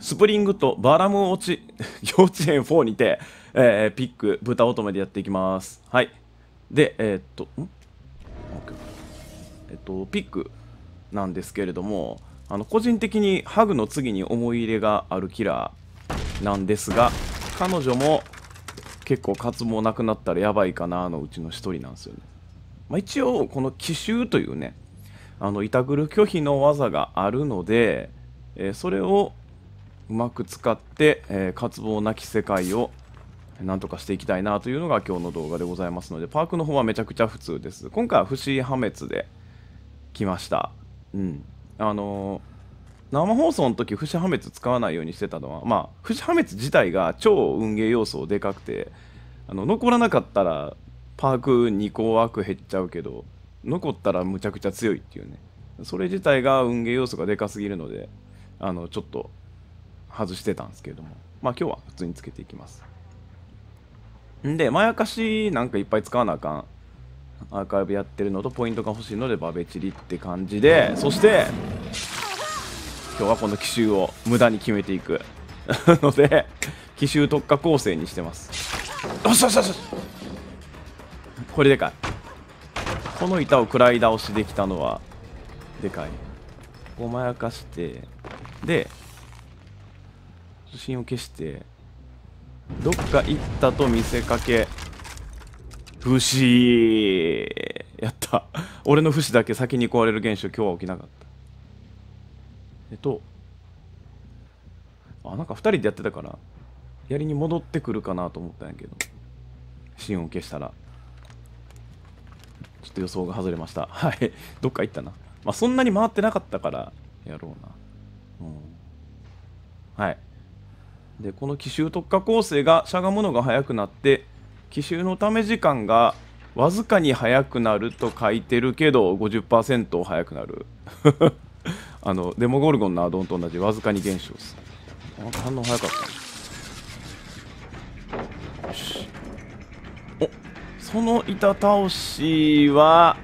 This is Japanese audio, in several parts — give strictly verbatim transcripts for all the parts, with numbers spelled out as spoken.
スプリングとバラム落ち幼稚園フォーにて、えー、ピック豚乙女でやっていきます。はい、でえー、っとんえっとピックなんですけれども、あの個人的にハグの次に思い入れがあるキラーなんですが、彼女も結構活もなくなったらやばいかなのうちの一人なんですよね。まあ、一応この奇襲というね、あの板ぐる拒否の技があるので、えー、それをうまく使って、えー、渇望なき世界をなんとかしていきたいなというのが今日の動画でございますので、パークの方はめちゃくちゃ普通です。今回は不思議破滅で来ました。うんあのー、生放送の時不思議破滅使わないようにしてたのは、まあ不思議破滅自体が超運ゲー要素でかくて、あの残らなかったらパークにこ枠減っちゃうけど、残ったらむちゃくちゃ強いっていうね、それ自体が運ゲー要素がでかすぎるので、あのちょっと外してたんですけれども、まあ今日は普通につけていきます。んでまやかしなんかいっぱい使わなあかん、アーカイブやってるのとポイントが欲しいのでバベチリって感じで、そして今日はこの奇襲を無駄に決めていくので奇襲特化構成にしてます。よしよしよし、これでかい。この板を食らい倒しできたのはでかい。こうまやかしてで写真を消してどっか行ったと見せかけ不死、やった。俺の不死だけ先に壊れる現象今日は起きなかった。えっとあなんかふたりでやってたから槍に戻ってくるかなと思ったんやけど、芯を消したらちょっと予想が外れました。はい、どっか行ったな。まあそんなに回ってなかったからやろうな。うんはい、でこの奇襲特化構成がしゃがむのが速くなって奇襲のため時間がわずかに速くなると書いてるけど ごじゅっパーセント 速くなるあのデモゴルゴンのアドオンと同じわずかに減少です。あ反応早かった。よし、おその板倒しは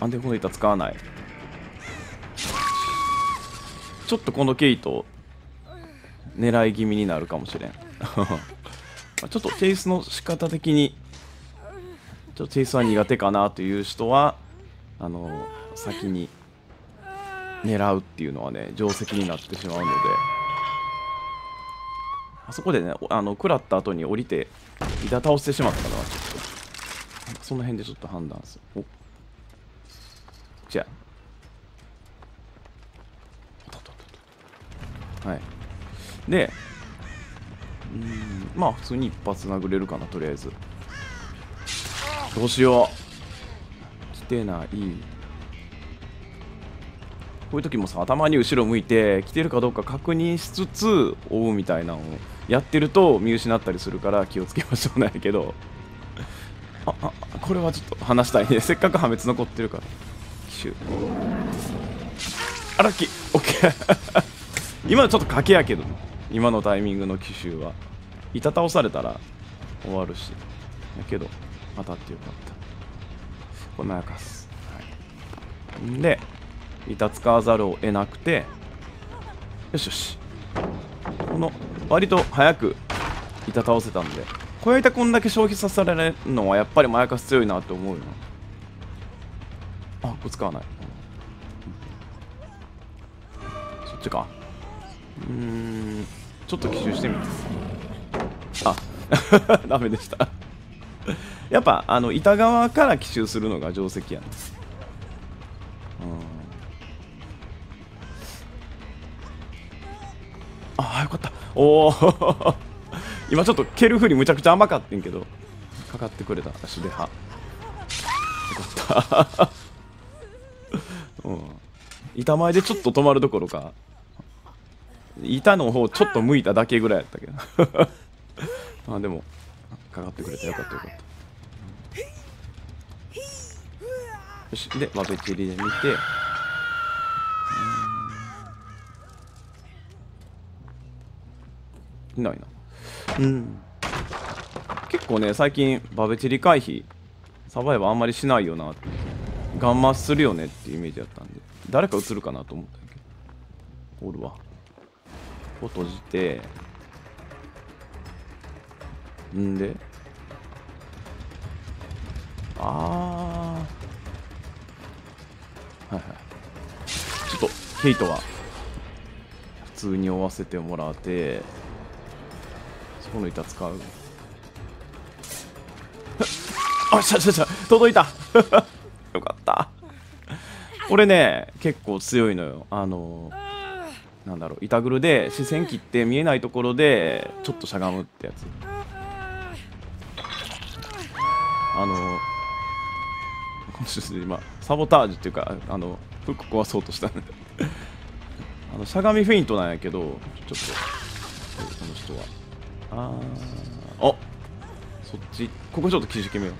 あんでこの板使わない。ちょっとこのケイト狙い気味になるかもしれんちょっとチェイスの仕方的にちょっとチェイスは苦手かなという人はあの先に狙うっていうのはね定石になってしまうので、あそこでねあの食らった後に降りて板倒してしまったのはちょっとその辺でちょっと判断する。おじゃあはいでうんまあ普通に一発殴れるかな。とりあえずどうしよう、来てない。こういう時もさ頭に後ろ向いて来てるかどうか確認しつつ追うみたいなのをやってると見失ったりするから気をつけましょう。ないけどああこれはちょっと話したいね。せっかく破滅残ってるから奇襲あラッキーオッケー今ちょっと賭けやけど今のタイミングの奇襲は板倒されたら終わるしやけど当たってよかった。これまやかす、はい、で板使わざるを得なくてよしよしこの割と早く板倒せたんで小板こんだけ消費させられるのはやっぱりまやかす強いなって思うよな。あこれ使わない、うん、そっちか。うーんちょっと奇襲してみます。あダメでしたやっぱあの板側から奇襲するのが定石やん、ね、ああよかった。おお今ちょっと蹴るふりむちゃくちゃ甘かってんけどかかってくれた足ではよかったうん板前でちょっと止まるどころか板の方ちょっと向いただけぐらいやったけどあでもかかってくれてよかったよかった。よしでバベチリで見ていないな。うん結構ね最近バベチリ回避サバイバーあんまりしないよなってガンマするよねっていうイメージだったんで誰か映るかなと思ったけどおるわ。ここ閉じて、んで、あー、はいはい。ちょっと、ケイトは、普通に追わせてもらって、そこの板使う。あっしゃしゃしゃ、届いたよかった。俺ね、結構強いのよ。あのー、なんだろう、板グルで視線切って見えないところでちょっとしゃがむってやつ。あのー、今サボタージュっていうか、あのフック壊そうとしたんであのしゃがみフェイントなんやけど、ちょっとこの人はあー、あ、そっち、ここちょっと記事決めよ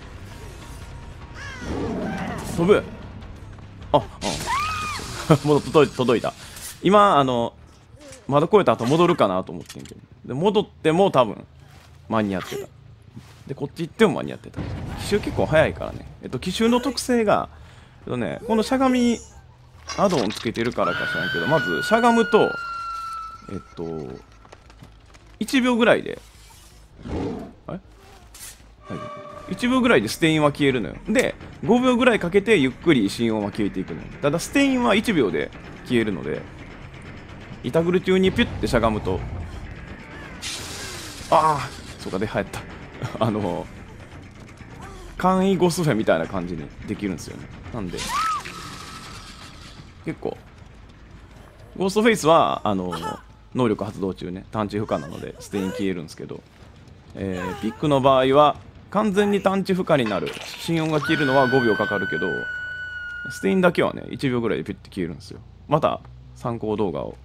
う。飛ぶ。あっ、あもう届いた届いた。今、あの、窓越えた後戻るかなと思ってんけど。で、戻っても多分、間に合ってた。で、こっち行っても間に合ってた。奇襲結構早いからね。えっと、奇襲の特性が、えっとね、このしゃがみアドオンつけてるからか知らんけど、まず、しゃがむと、えっと、いちびょうぐらいで、あれ？はい。いちびょうぐらいでステインは消えるのよ。で、ごびょうぐらいかけてゆっくり心音は消えていくのよ。ただ、ステインはいちびょうで消えるので、板グル中にピュッてしゃがむと、ああ、そうか、ではやったあの簡易ゴスフェみたいな感じにできるんですよね。なんで結構ゴーストフェイスはあの能力発動中ね、探知不可なのでステイン消えるんですけど、えー、ピックの場合は完全に探知不可になる。心音が消えるのはごびょうかかるけど、ステインだけはねいちびょうぐらいでピュッて消えるんですよ。また参考動画を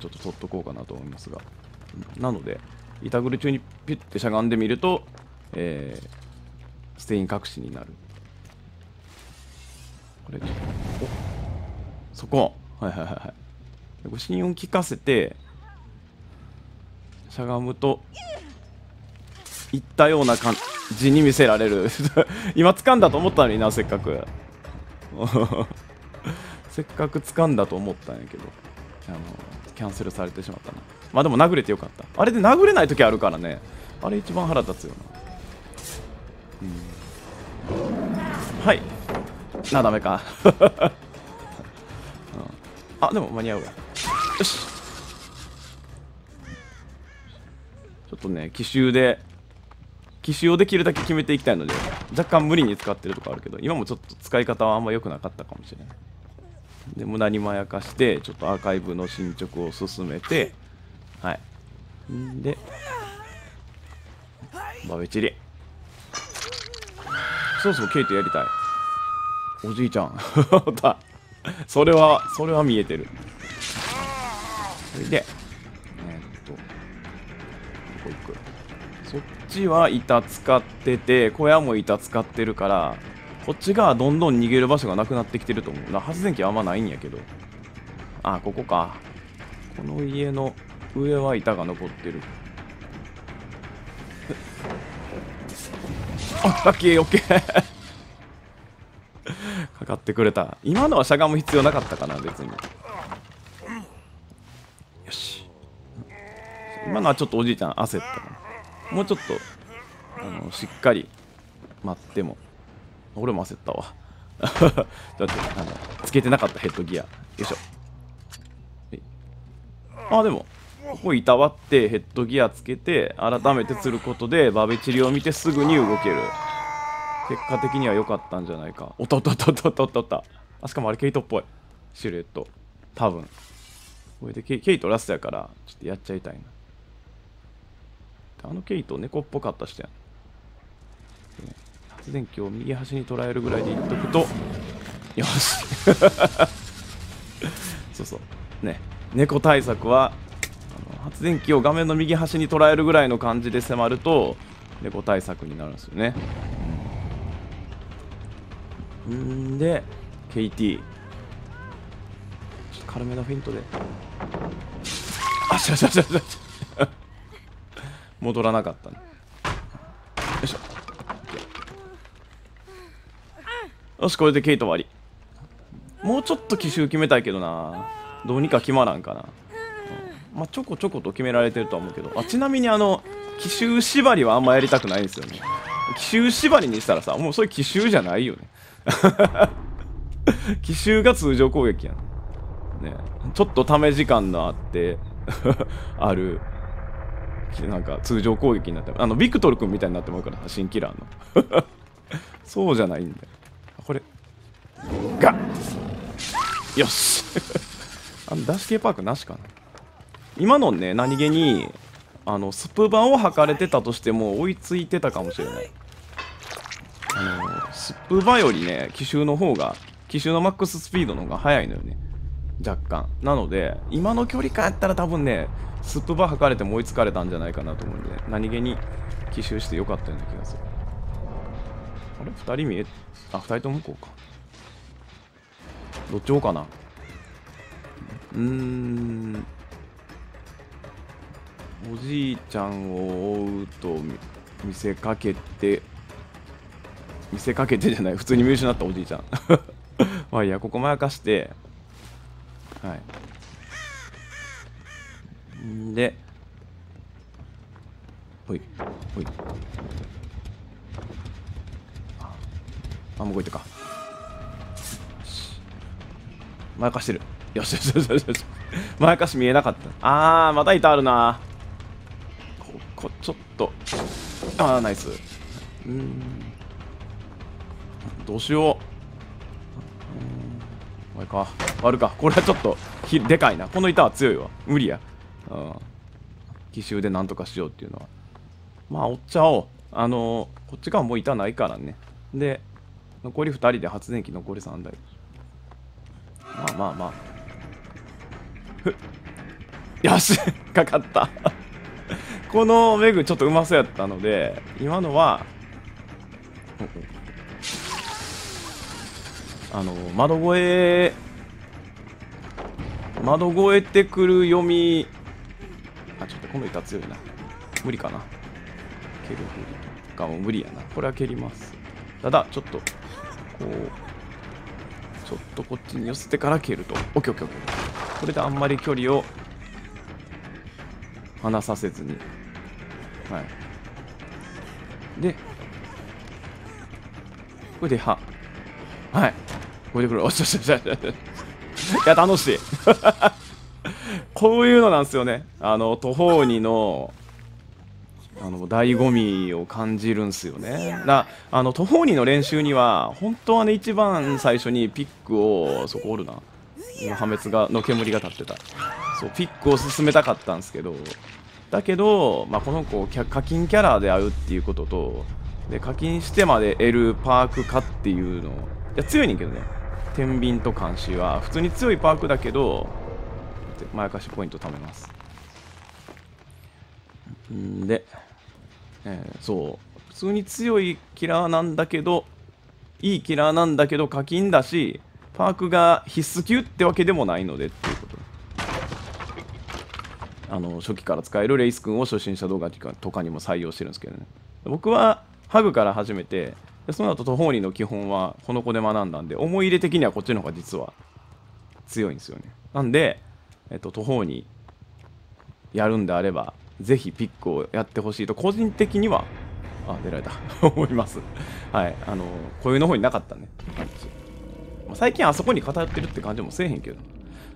ちょっと撮っとこうかなと思いますが、なので板グル中にピュッてしゃがんでみると、えー、ステイン隠しになる。これちょっとそこ、はいはいはいはい、心音聞かせてしゃがむといったような感じに見せられる今掴んだと思ったのにな、せっかくせっかく掴んだと思ったんやけど、あのキャンセルされてしまったな。まあでも殴れてよかった。あれで殴れない時あるからね、あれ一番腹立つよな、うん、はいな、ダメか、うん、あでも間に合うわ。よし、ちょっとね奇襲で奇襲をできるだけ決めていきたいので、若干無理に使ってるとこあるけど、今もちょっと使い方はあんま良くなかったかもしれない。で無駄にまやかしてちょっとアーカイブの進捗を進めて、はいでバベチリ、そろそろケイトやりたいおじいちゃんそれはそれは見えてる。それでえー、っとどこ行く、そっちは板使ってて小屋も板使ってるから、こっちがどんどん逃げる場所がなくなってきてると思うな。発電機はあんまないんやけど。あ、ここか。この家の上は板が残ってる。あ、ラッキー、オッケーかかってくれた。今のはしゃがむ必要なかったかな、別に。よし。今のはちょっとおじいちゃん焦ったな。もうちょっと、あの、しっかり待っても。俺も焦ったわだってあのつけてなかったヘッドギア、よいしょ。あでもここ板割ってヘッドギアつけて改めて釣ることでバベチリを見てすぐに動ける。結果的には良かったんじゃないか。おったおったおったおったおったおった。あしかもあれケイトっぽいシルエット、多分これでケイ、ケイトラストやからちょっとやっちゃいたいな。あのケイト猫っぽかったしやん。発電機を右端に捉えるぐらいでいっとくと、よしそうそうね、猫対策はあの発電機を画面の右端に捉えるぐらいの感じで迫ると猫対策になるんですよね。んで ケーティー ちょっと軽めのフェイントで、あっしゃしゃしゃしゃ戻らなかったね。よいしょ、よし、これでケイト終わり。もうちょっと奇襲決めたいけどな。どうにか決まらんかな。うん、まあ、ちょこちょこと決められてるとは思うけど。あ、ちなみにあの、奇襲縛りはあんまやりたくないんですよね。奇襲縛りにしたらさ、もうそれ奇襲じゃないよね。奇襲が通常攻撃やん。ね。ちょっとため時間のあって、ある、なんか通常攻撃になって、あの、ビクトル君みたいになってもらうから、新キラーの。そうじゃないんだよ。これ、ガッよし。あの、ダッシュ系パークなしかな。今のね、何気に、あの、スプバンを吐かれてたとしても追いついてたかもしれない。あの、スプバよりね、奇襲の方が、奇襲のマックススピードの方が速いのよね。若干。なので、今の距離感やったら多分ね、スプバン吐かれても追いつかれたんじゃないかなと思うんで、ね、何気に奇襲してよかったような気がする。あれふたり見え、あ、ふたりとも向こうか。どっちをかな。うーん。おじいちゃんを追うと見せかけて、見せかけてじゃない、普通に見失ったおじいちゃん。まあいいや、ここまやかして、はい。んで、ほい、ほい。あ、もう動いてか。まやかしてる。よしよしよしよしよし。まやかし見えなかった。あー、また板あるな。ちょっと、ああ、ナイス。うん、どうしよう。あれか、あるか。これはちょっとひでかいな。この板は強いわ。無理や。うん、奇襲でなんとかしようっていうのは、まあ追っちゃおう。あのー、こっち側もう板ないからね。で残りふたりで発電機残りさんだい。まあまあまあ、ふっ、よし。かかった。このメグちょっとうまそうやったので、今のはあの窓越え窓越えてくる読み、あ、ちょっとこの板強いな。無理かな。蹴る振りかも無理やな。これは蹴ります。ただちょっとこうちょっとこっちに寄せてから蹴ると、オッケーオッケーオッケー。これであんまり距離を離させずに、はい。で、これで、は、はい。これでくる。おしゃしゃしゃしゃ。いや、楽しい。こういうのなんですよね。あの、途方にの、あの、醍醐味を感じるんですよね。だ、あの、途方にの練習には、本当はね、一番最初にピックを、そこおるな。今、破滅が、の煙が立ってた。そう、ピックを進めたかったんですけど、だけど、まあ、この子課金キャラで会うっていうこととで、課金してまで得るパークかっていうの、いや強いねんけどね、天秤と監視は普通に強いパークだけど、まやかしポイント貯めますんで、えー、そう普通に強いキラーなんだけど、いいキラーなんだけど課金だし、パークが必須級ってわけでもないのでっていうこと、あの初期から使えるレイス君を初心者動画とかにも採用してるんですけどね。僕はハグから始めて、でその後トホーニの基本はこの子で学んだんで、思い入れ的にはこっちの方が実は強いんですよね。なんで、えっと、トホーニやるんであればぜひピックをやってほしいと個人的には、あ、出られた思います。はい、あの固有の方になかったね。最近あそこに偏ってるって感じもせえへんけど、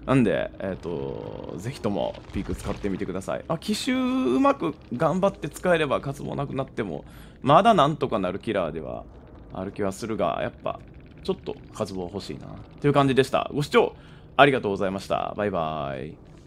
なんで、えっと、ぜひともピーク使ってみてください。あ、奇襲うまく頑張って使えれば活もなくなっても、まだなんとかなるキラーではある気はするが、やっぱ、ちょっと活も欲しいな。という感じでした。ご視聴ありがとうございました。バイバーイ。